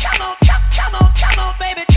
Come on, come on, come on, baby.